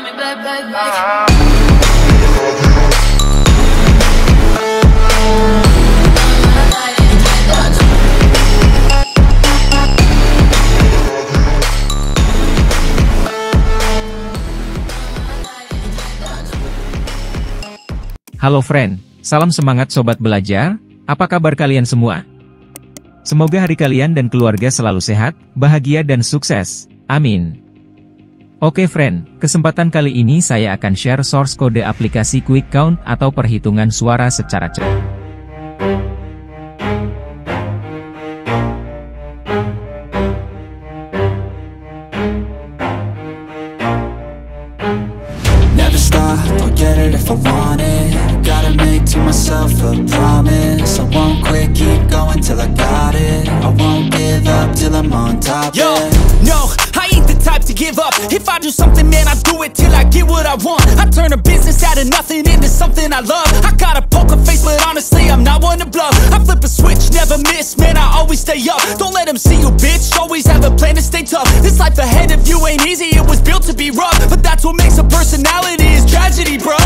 play me, play, play, bitch. Halo friend, salam semangat sobat belajar, apa kabar kalian semua? Semoga hari kalian dan keluarga selalu sehat, bahagia dan sukses, amin. Oke friend, kesempatan kali ini saya akan share source code aplikasi Quick Count atau perhitungan suara secara cepat. Yo, no, I ain't the type to give up. If I do something, man, I do it till I get what I want. I turn a business out of nothing into something I love. I got a poker face, but honestly, I'm not one to bluff. I flip a switch, never miss, man, I always stay up. Don't let them see you, bitch, always have a plan to stay tough. This life ahead of you ain't easy, it was built to be rough. But that's what makes a personality is tragedy, bruh.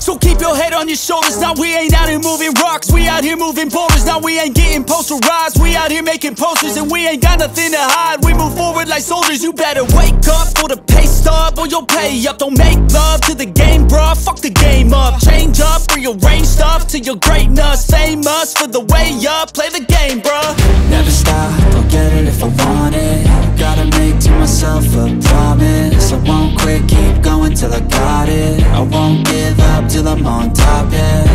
So keep your head on your shoulders. Now we ain't out here moving rocks, we out here moving boulders. Now we ain't getting posterized, we out here making posters. And we ain't got nothing to hide, we move forward like soldiers. You better wake up for the pay stub or you'll pay up. Don't make love to the game, bruh, fuck the game up. Change up, rearrange stuff to your greatness. Famous for the way up, play the game, bruh. Never stop, I'll get it if I want it. Gotta make to myself a promise. I won't quit, keep going till I got it. I won't give up till I'm on top, yeah.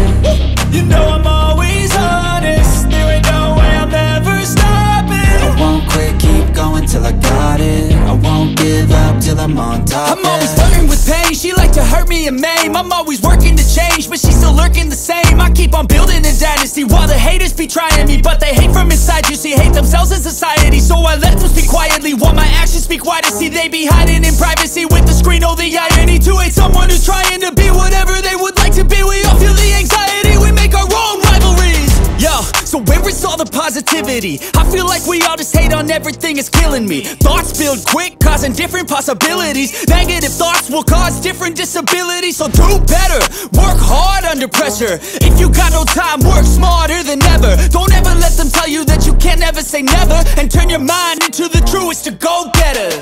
You know I'm always honest, there ain't no way I'm ever stopping. I won't quit, keep going till I got it. I won't give up till I'm on top, I'm always flirting with pain, she like to hurt me and maim. I'm always working to change, but she's still lurking the same. I keep on building a dynasty while the haters be trying me. But they hate from inside, you see, hate themselves in society. So I let them speak quietly while my actions speak wider. See, they be hiding in privacy with the screen, oh the irony. To hate someone who's trying to be whatever they would like to be. We all feel the anxiety, we make our own rivalries. Yo, so where is all the positivity? I feel like we all just hate on everything, it's killing me. Thoughts build quick, causing different possibilities. Negative thoughts will cause different disabilities. So do better, work hard under pressure. If you got no time, work smarter than ever. Don't ever let them tell you that you can't ever say never. And turn your mind into the truest of go-getters.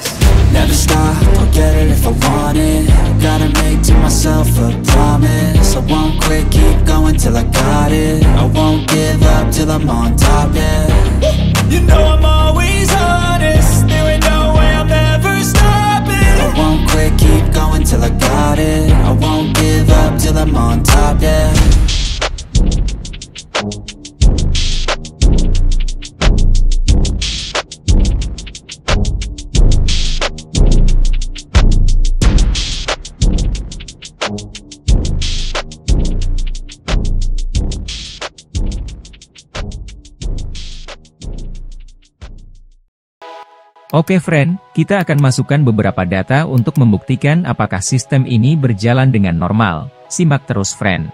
Never stop, I'll get it if I want it. Gotta make to myself a promise. I won't quit, keep going till I got it. I won't give up till I'm on top, yeah. You know I'm always honest, there ain't no way I'm ever stopping. I won't quit, keep going till I got it. I won't give up till I'm on top, yeah. Oke friend, kita akan masukkan beberapa data untuk membuktikan apakah sistem ini berjalan dengan normal. Simak terus friend.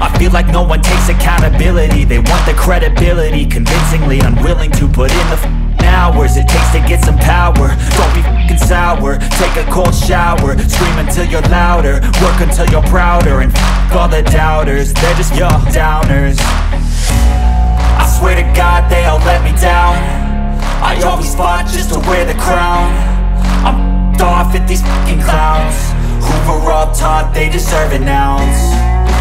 I feel like no one takes accountability. They want the credibility, convincingly unwilling to put in the hours it takes to get some power. Don't be f***ing sour, take a cold shower. Scream until you're louder, work until you're prouder. And f*** all the doubters, they're just your downers. I swear to God they all let me down. I always fought just to wear the crown. I'm f***ed off at these f***ing clowns who were all taught they deserve an ounce.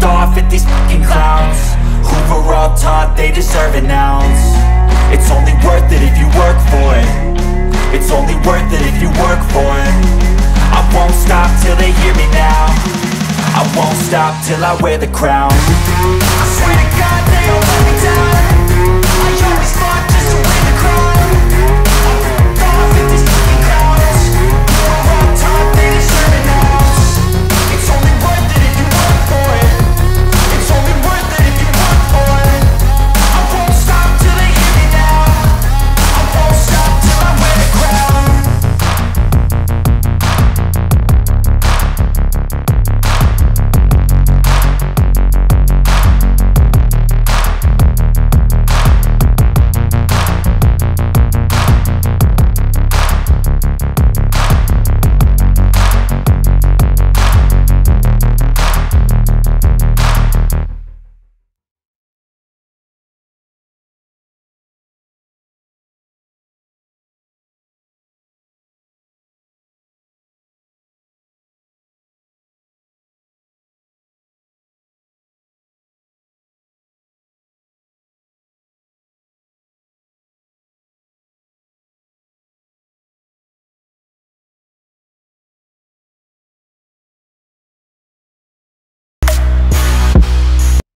Off at these fucking clowns who were all taught they deserve an ounce. It's only worth it if you work for it. It's only worth it if you work for it. I won't stop till they hear me now. I won't stop till I wear the crown. I swear to God.